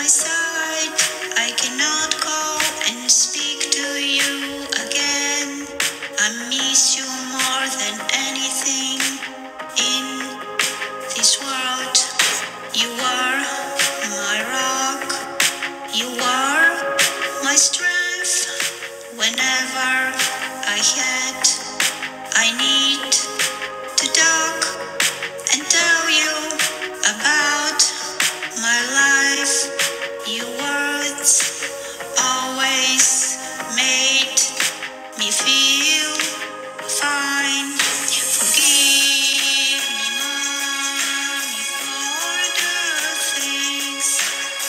my side. I cannot call and speak to you again. I miss you more than anything in this world. You are my rock. You are my strength. Whenever I had, I need to talk and tell you about my life. Your words always made me feel fine. Forgive me, Mommy, for the things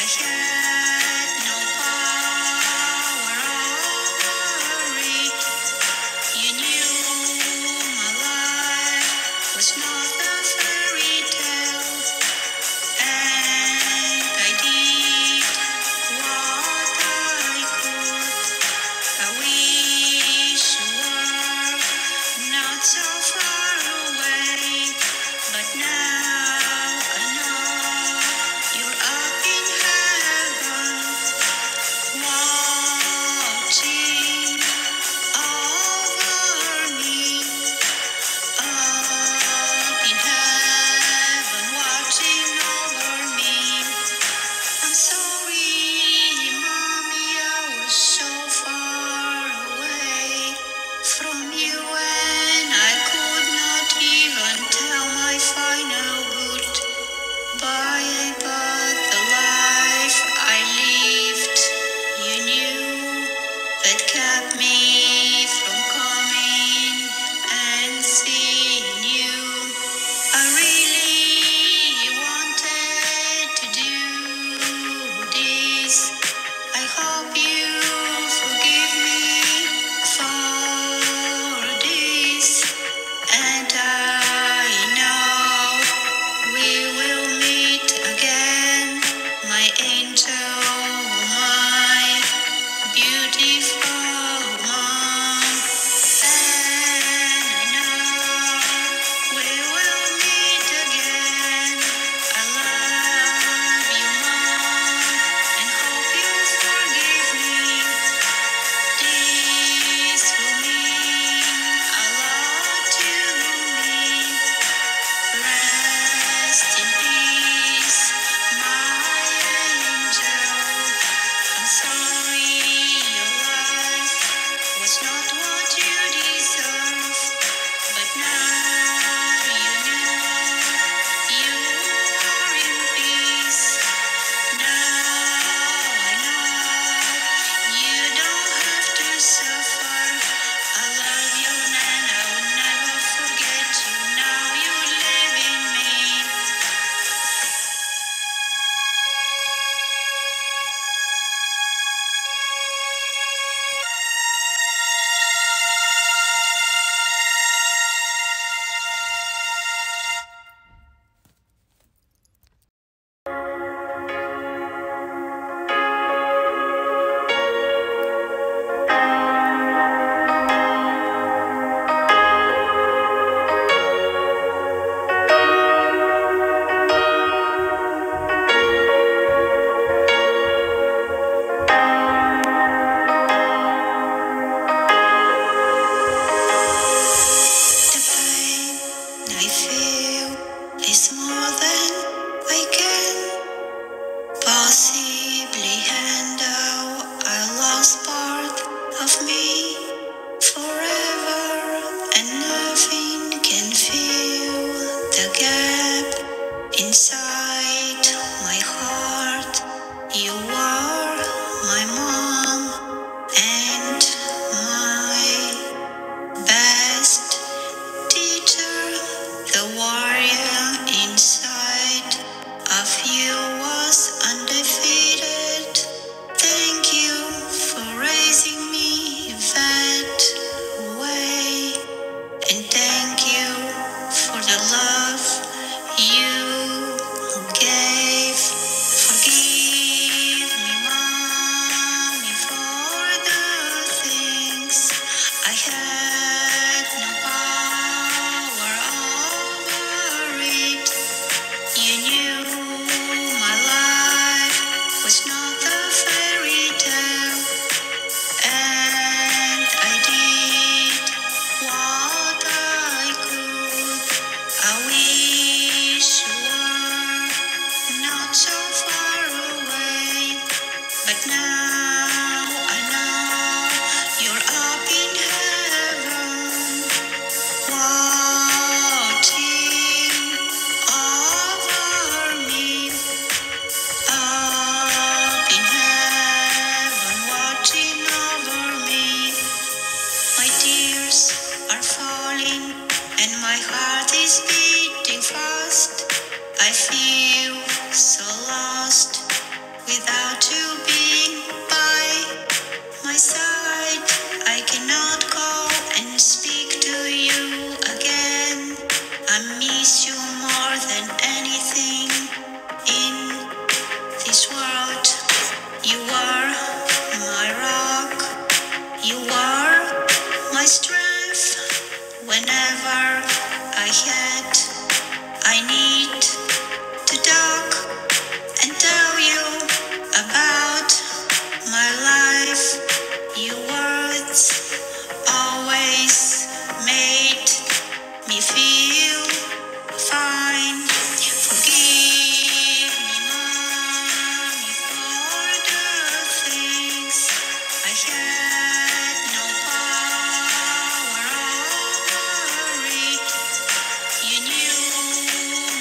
I had no power over it. You knew my life was not a fairy tale, and I did what I could. I wish you were not so far away, but now I know you're up in heaven, watching over me. Up in heaven, watching over me. I'm sorry, Mommy, I was so far away from you, and I could not even tell my final goodbye. But the life I lived, you knew, that kept me from coming and seeing you. I really wanted to do this. I hope you forgive me for this, and I know we will meet again, my angel, my beautiful mom. And I know we will meet again. I love you, Mom, and hope you forgive me. This will mean a lot to me. Rest in peace, my angel. I'm sorry your life was not what you deserve, but now you know you are in peace. Now I know you don't have to suffer. I love you and I will never forget you. Now you live in me. The pain I feel is more than I can possibly handle. I lost part of me forever, and nothing can fill the gap inside my heart. You are my mom and my best teacher. The warrior inside of you was undefeated. Thank you for raising me that way, and thank you for the love you gave. Forgive Without you being by my side, I cannot call and speak to you again. I miss you more than anything in this world. You are my rock, you are my strength. Whenever I had, I need to talk and tell you about my life. Your words always made me feel fine. Forgive me, Mommy, for the things I had no power over it. You knew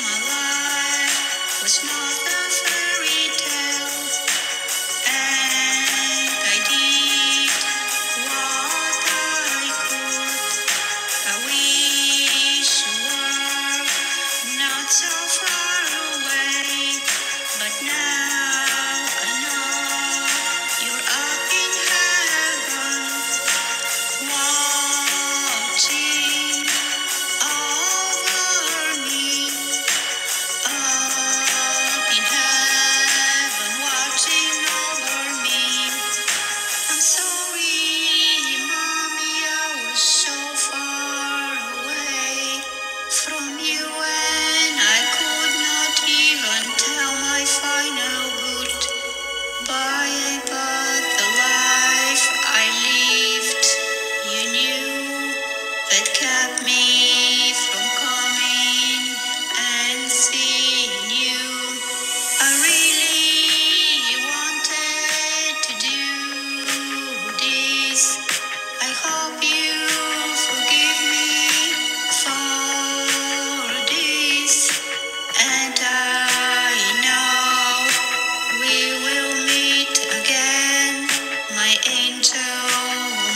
my life was not a fairy tale. And I did what I could. I wish you were not so far away, but now I know you're up in heaven, watching over me. Up in heaven, watching over me. I'm sorry, Mommy, I was so far away from you, and I could not even tell my final goodbye. But the life I lived, you knew, that kept me from coming and seeing you. I really wanted to do this. I hope you forgive me for this. And I know we will meet again, my angel,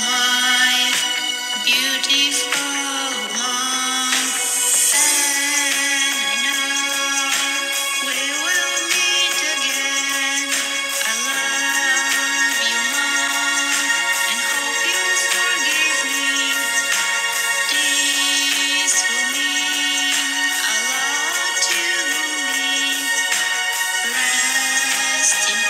my beautiful mom. And I know we will meet again. I love you, Mom, and hope you forgive me. This will mean a lot to me. Rest in